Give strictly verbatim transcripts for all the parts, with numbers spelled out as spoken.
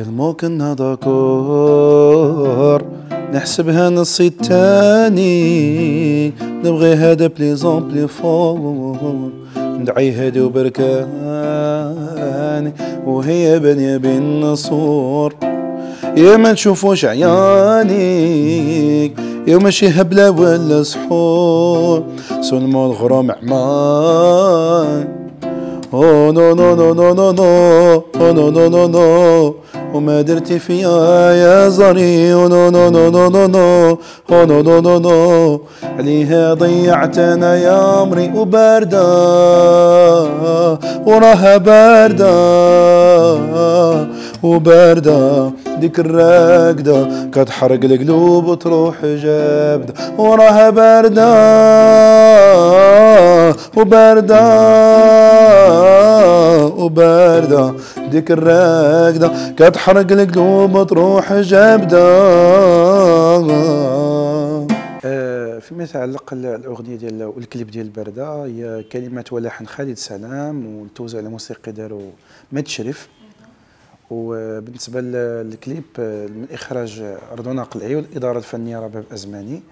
كلمو كنا داكور نحسبها نصي التاني نبغي هادا بليزون بلي فور ندعي هادي وبركاني وهي بنية بين نصور يا ما نشوفوش عيانيك يا ماشي هبلة ولا سحور سلمو الغرام عماي او نو نو نو نو نو نو نو نو نو وما درتي فيا يا زري نو نو نو نو نو نو نو نو نو نو عليها ضيعت انا يا عمري وباردة وراها باردة وباردة ديك الراقدة كتحرق القلوب وتروح جابدة وراها باردة وباردة وباردة ديك الراقدة كتحرق القلوب وتروح جابدة. فيما يتعلق الاغنيه ديال والكليب ديال باردة هي كلمات ولحن خالد سلام وتوزع على موسيقي دارو مد شريف. وبالنسبه للكليب من اخراج رضوان قلعي والاداره الفنيه رباب ازماني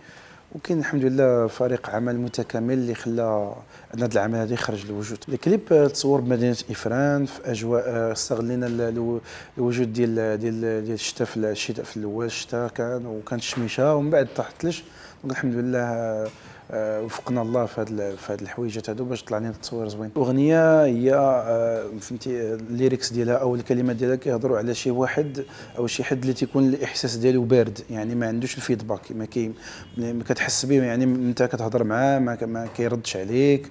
وكاين الحمد لله فريق عمل متكامل اللي خلى ان هذا العمل هذا يخرج للوجود. الكليب تصور بمدينه افران في اجواء استغلينا الوجود ديال ديال ديال الشتاء في الشتاء في الاول الشتاء كان وكانت الشميشه ومن بعد طاح الثلج الحمد لله وفقنا الله في هاد في هاد الحويجات هادو باش طلع لنا تصوير زوين. الاغنيه هي فهمتي الليركس ديالها او الكلمات ديالها كيهضروا على شي واحد او شي حد اللي تيكون الاحساس ديالو بارد يعني ما عندوش الفيدباك ما كي ما كتحس به يعني انت كتهضر معاه ما, ما كيردش عليك.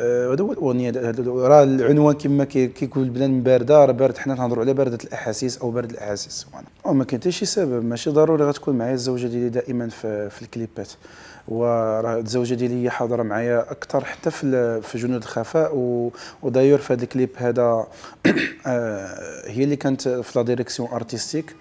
هذا هو الاغنيه راه العنوان كما كيقول البلان بارده راه بارد حنا تنهضروا على بارده الاحاسيس او برد الاحاسيس وما كاين حتى شي سبب ماشي ضروري غتكون معايا الزوجه ديالي دائما في, في الكليبات وراه الزوجه ديالي هي حاضره معايا اكثر حتى في في جنود الخفاء ودايور في هذا الكليب هذا هي اللي كانت في لا ديريكسيون ارتستيك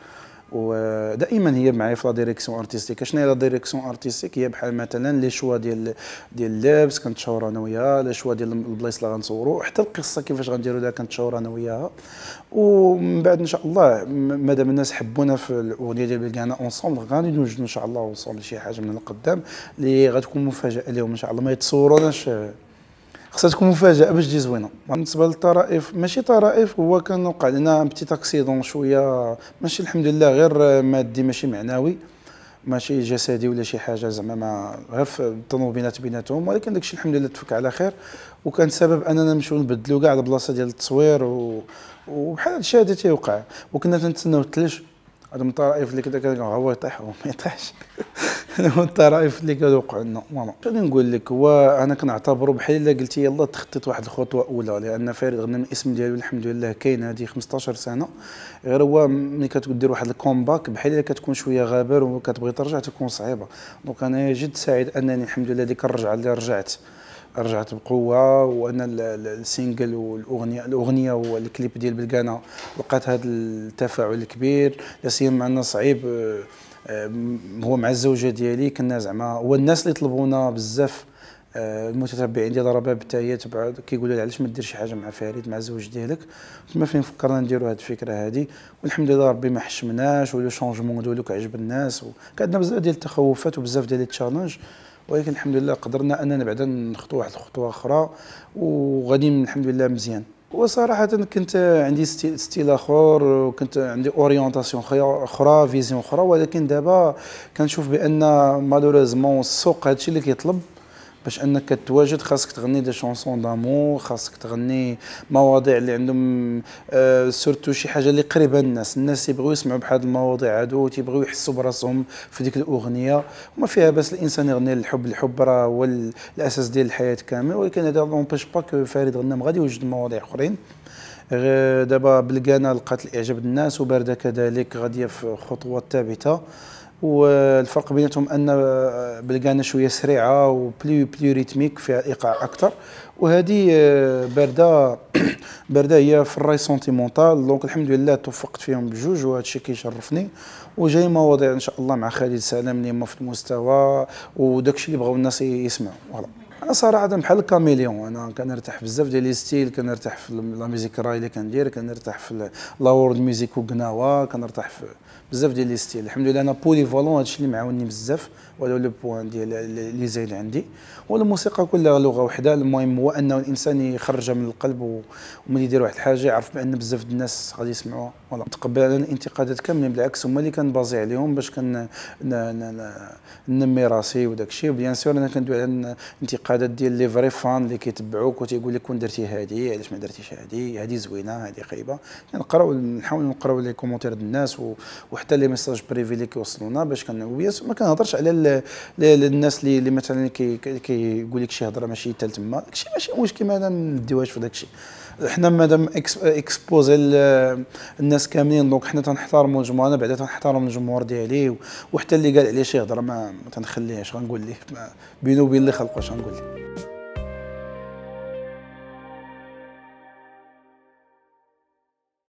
ودائما هي معايا في لا ديريكسيون ارتستيك. شنو هي لا ديريكسيون ارتستيك؟ هي بحال مثلا لي شوا ديال ديال اللبس كنتشاور انا وياها، لي شوا ديال البلايص اللي غنصوروا، حتى القصه كيفاش غنديروا لها كنتشاور انا وياها. ومن بعد ان شاء الله مادام الناس حبونا في الاغنيه ديال بلقانا اونصومبل غادي نوجدوا ان شاء الله اونصومبل شي حاجه من القدام اللي غتكون مفاجاه لهم ان شاء الله ما يتصوروناش، خصها تكون مفاجاه باش تجي زوينه. بالنسبه للطرائف ماشي طرائف، هو كان وقع لنا بتي تاكسيدون شويه ماشي الحمد لله غير مادي ماشي معنوي ماشي جسدي ولا شي حاجه زعما غير الطنوبينات بيناتهم، ولكن داكشي الحمد لله تفك على خير وكان سبب اننا نمشيو نبدلو كاع البلاصه ديال التصوير و... وبحال هادشي هذا تيوقع وكنا تنتسناو الثلج. هادو من الطرائف اللي كذا كان هو يطيح وما يطيحش هادو الطرائف اللي كيوقعوا لنا. ماما شنو نقول لك، هو انا كنعتبره بحال الا قلتي يلاه تخطيت واحد الخطوه اولى، لان فريد غنم الاسم ديالو الحمد لله كاين هذه خمسطاش سنه، غير هو ملي كتدير واحد الكومباك بحال الا كتكون شويه غابر وكتبغي ترجع تكون صعيبه. دونك انا جد سعيد انني الحمد لله ديك الرجعه اللي رجعت رجعت بقوه، وان السينجل والاغنيه الاغنيه والكليب ديال بلقانا لقات هذا التفاعل الكبير، لا سيما انه صعيب هو مع الزوجه ديالي كنا زعما هو الناس اللي طلبونا بزاف. المتتبعين ديال رباب حتى هي تبعد كيقولوا لي علاش ما دير شي حاجه مع فريد مع الزوج ديالك، تما فين فكرنا نديروا هذه الفكره هذه والحمد لله ربي ما حشمناش ولو شونجمون دولو كعجب الناس. وكان عندنا بزاف ديال التخوفات وبزاف ديال التشالنج، ولكن الحمد لله قدرنا اننا بعدا نخطو واحد الخطوه اخرى وغادي الحمد لله مزيان. وصراحه كنت عندي ستيل اخر وكنت عندي اورينتاسيون اخرى فيزيون اخرى، ولكن دابا كنشوف بان مالوريزمون السوق هادشي اللي كيطلب باش انك تتواجد خاصك تغني دي شونسون دامور، خاصك تغني مواضيع اللي عندهم آه سورتو شي حاجه اللي قريبه للناس، الناس يبغيو يسمعوا بحال المواضيع هادو تيبغيو يحسوا براسهم في ديك الاغنيه وما فيها باس الانسان يغني للحب، الحب راه هو الاساس ديال الحياه كامل، ولكن هذا مونبيش با كو فريد غنم غادي يوجد مواضيع اخرين. دابا بلقانا لقات الاعجاب الناس وبارده كذلك غاديه في خطوات ثابته، والفرق بيناتهم ان بلقانا شويه سريعه وبلي بلي ريتميك فيها ايقاع اكثر، وهذه بارده بارده هي في الراي سونتيمونتال. دونك الحمد لله توفقت فيهم بجوج وهذا الشيء كيشرفني، وجاي مواضيع ان شاء الله مع خالد سلام اللي هما في المستوى وداك الشيء اللي بغاو الناس يسمعوا. فوالا انا صراحه بحال الكاميليون، انا كنرتاح بزاف ديال لي ستيل، كنرتاح في لا ميوزيك الراي اللي كندير، كنرتاح في لا وورد ميوزيك وقناوه، كنرتاح في بزاف ديال لي ستيل. الحمد لله انا بوليفالون، هادشي اللي معاوني بزاف، ولا لو بوان ديال لي زايد عندي. والموسيقى كلها لغه وحده، المهم هو انه الانسان يخرجها من القلب، وملي يدير واحد الحاجه يعرف بان بزاف ديال الناس غادي يسمعوها. فوالا نتقبل الانتقادات كاملين، بالعكس هما اللي كنبازي عليهم باش كن ننمي راسي وداك الشيء. بيان سور انا كندوي على الانتقادات ديال لي فري فان اللي كيتبعوك وتيقول لك كون درتي هادي علاش ما درتيش هادي، هادي زوينه هادي خايبه. نقراو يعني نحاول نقراو لي كومونتير ديال الناس وحتى لي ميساج بريفي اللي كيوصلونا باش كن وبيان سور ما كنهضرش على الناس اللي مثلا كيقول لك شي هضره ماشي حتى تما، داك الشيء ماشي مشكل ما نديوهاش في داك الشيء. حنا مادام اكسبوزي الناس كاملين، دونك حنا تنحترموا الجمهور، انا بعدا تنحترم الجمهور ديالي، وحتى اللي قال عليه شي هضره ما تنخليهاش، غنقول ليه بينو وبين اللي خلقو اش غنقول ليه.